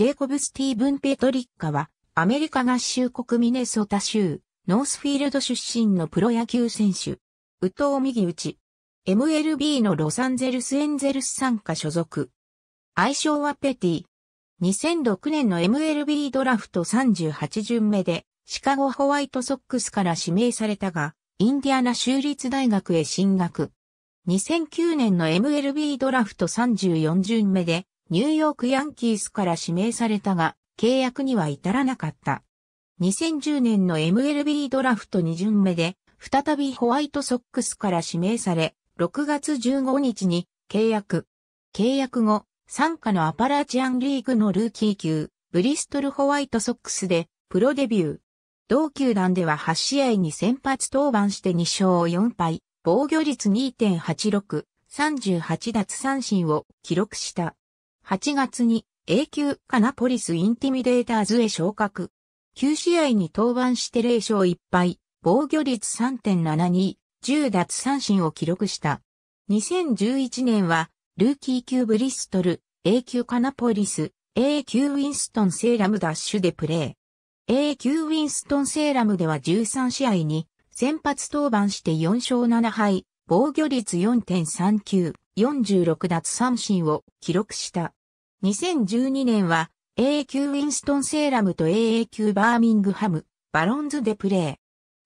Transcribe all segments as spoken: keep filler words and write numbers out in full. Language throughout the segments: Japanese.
ジェイコブ・スティーブン・ペトリッカは、アメリカ合衆国ミネソタ州、ノースフィールド出身のプロ野球選手。右投右打ち。エムエルビー のロサンゼルス・エンゼルス傘下所属。愛称はペティ。にせんろくねんの エムエルビー ドラフトさんじゅうはち巡目で、シカゴホワイトソックスから指名されたが、インディアナ州立大学へ進学。にせんきゅうねんの エムエルビー ドラフトさんじゅうよん巡目で、ニューヨークヤンキースから指名されたが、契約には至らなかった。にせんじゅうねんの エムエルビー ドラフトに巡目で、再びホワイトソックスから指名され、ろくがつじゅうごにちに契約。契約後、傘下のアパラチアンリーグのルーキー級、ブリストルホワイトソックスで、プロデビュー。同球団でははち試合に先発登板してにしょうよんぱい、防御率 にてんはちろく、さんじゅうはちだつさんしんを記録した。はちがつに A 級カナポリスインティミデーターズへ昇格。きゅう試合に登板してぜろしょういっぱい、防御率 さんてんななに、じゅうだつさんしんを記録した。にせんじゅういちねんは、ルーキー級ブリストル、A 級カナポリス、A 級ウィンストンセーラムダッシュでプレー。A 級ウィンストンセーラムではじゅうさん試合に、先発登板してよんしょうななはい、防御率 よんてんさんきゅう、よんじゅうろくだつさんしんを記録した。にせんじゅうにねんは、A 級ウィンストンセーラムと エーエー 級バーミングハム、バロンズでプレ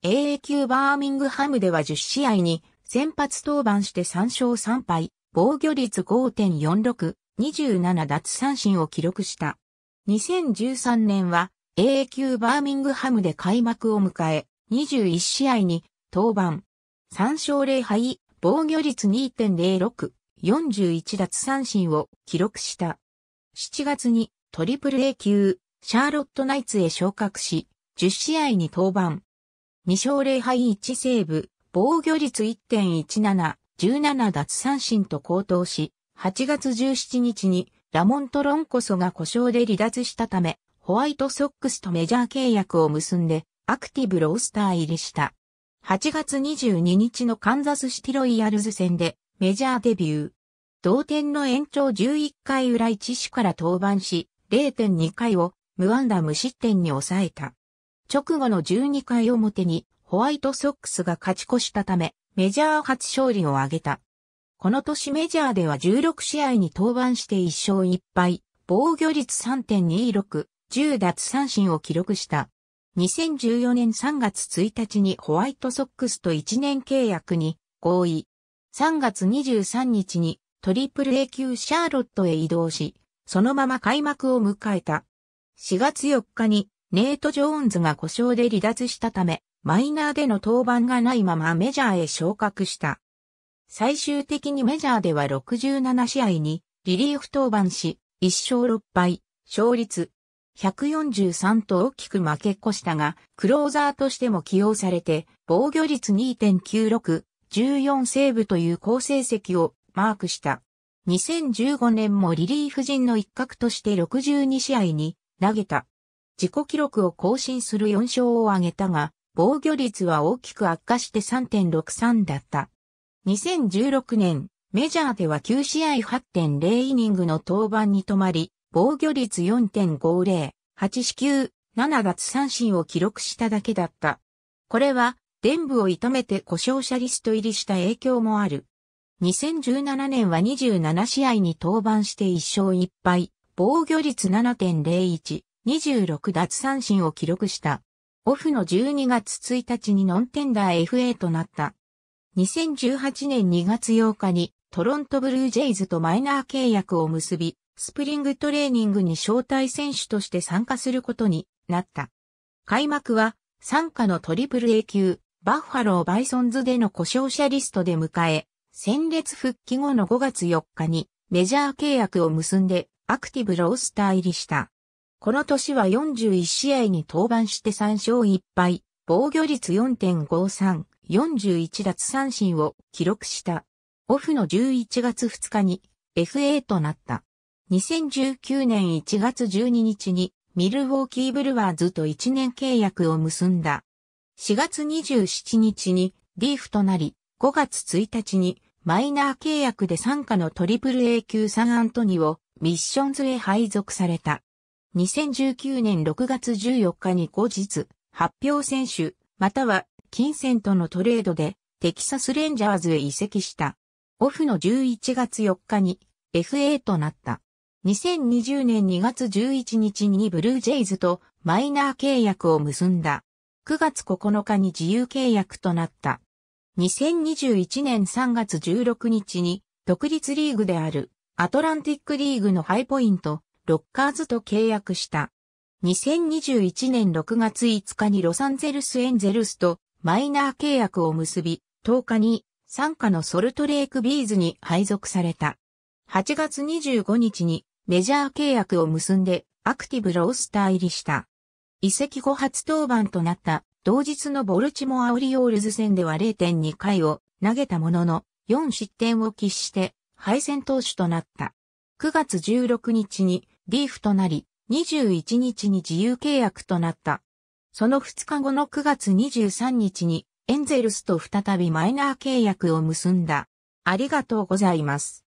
ー。エーエー 級バーミングハムではじゅう試合に、先発登板してさんしょうさんぱい、防御率 ごてんよんろく、にじゅうななだつさんしんを記録した。にせんじゅうさんねんは、エーエー 級バーミングハムで開幕を迎え、にじゅういち試合に、登板。さんしょうぜろはい、防御率 にてんぜろろく、よんじゅういちだつさんしんを記録した。しちがつに、トリプル A 級、シャーロットナイツへ昇格し、じゅう試合に登板。にしょうぜろはいいちセーブ、防御率 いってんいちなな、じゅうななだつさんしんと好投し、はちがつじゅうしちにちにラモントロンコソが故障で離脱したため、ホワイトソックスとメジャー契約を結んで、アクティブロースター入りした。はちがつにじゅうににちのカンザスシティロイヤルズ戦で、メジャーデビュー。同点の延長じゅういっかいうらいちしから登板し、ぜろてんにかいを無安打無失点に抑えた。直後のじゅうにかい表にホワイトソックスが勝ち越したためメジャー初勝利を挙げた。この年メジャーではじゅうろく試合に登板していっしょういっぱい、防御率 さんてんにろく、じゅうだつさんしんを記録した。にせんじゅうよねんさんがつついたちにホワイトソックスといちねん契約に合意。さんがつにじゅうさんにちにトリプル A 級シャーロットへ移動し、そのまま開幕を迎えた。しがつよっかにネイト・ジョーンズが故障で離脱したため、マイナーでの登板がないままメジャーへ昇格した。最終的にメジャーではろくじゅうなな試合にリリーフ登板し、いっしょうろっぱい、勝率いちよんさんと大きく負け越したが、クローザーとしても起用されて、防御率 にてんきゅうろく、じゅうよんセーブという好成績をマークした。にせんじゅうごねんもリリーフ陣の一角としてろくじゅうに試合に投げた。自己記録を更新するよんしょうを挙げたが、防御率は大きく悪化して さんてんろくさん だった。にせんじゅうろくねん、メジャーではきゅう試合 はってんぜろ イニングの登板に止まり、防御率 よんてんごぜろ、はちしきゅう、ななだつさんしんを記録しただけだった。これは、臀部を痛めて故障者リスト入りした影響もある。にせんじゅうななねんはにじゅうなな試合に登板していっしょういっぱい、防御率 ななてんぜろいち、にじゅうろくだつさんしんを記録した。オフのじゅうにがつついたちにノンテンダー エフエー となった。にせんじゅうはちねんにがつようかにトロントブルージェイズとマイナー契約を結び、スプリングトレーニングに招待選手として参加することになった。開幕は傘下のトリプル A 級、バッファロー・バイソンズでの故障者リストで迎え、戦列復帰後のごがつよっかにメジャー契約を結んでアクティブロースター入りした。この年はよんじゅういち試合に登板してさんしょういっぱい、防御率 よんてんごさん、よんじゅういちだつさんしんを記録した。オフのじゅういちがつふつかに エフエー となった。にせんじゅうきゅうねんいちがつじゅうににちにミルウォーキーブルワーズといちねん契約を結んだ。しがつにじゅうしちにちにリーフとなり、ごがつついたちにマイナー契約で傘下のトリプル A 級サンアントニオミッションズへ配属された。にせんじゅうきゅうねんろくがつじゅうよっかに後日、発表選手、または金銭とのトレードでテキサスレンジャーズへ移籍した。オフのじゅういちがつよっかに エフエー となった。にせんにじゅうねんにがつじゅういちにちにブルージェイズとマイナー契約を結んだ。くがつここのかに自由契約となった。にせんにじゅういちねんさんがつじゅうろくにちに独立リーグであるアトランティックリーグのハイポイント、ロッカーズと契約した。にせんにじゅういちねんろくがついつかにロサンゼルスエンゼルスとマイナー契約を結び、とおかに傘下のソルトレークビーズに配属された。はちがつにじゅうごにちにメジャー契約を結んでアクティブロースター入りした。移籍後初登板となった同日のボルチモアオリオールズ戦では れいてんにかいを投げたもののよんしってんを喫して敗戦投手となった。くがつじゅうろくにちにリーフとなりにじゅういちにちに自由契約となった。そのふつかごのくがつにじゅうさんにちにエンゼルスと再びマイナー契約を結んだ。ありがとうございます。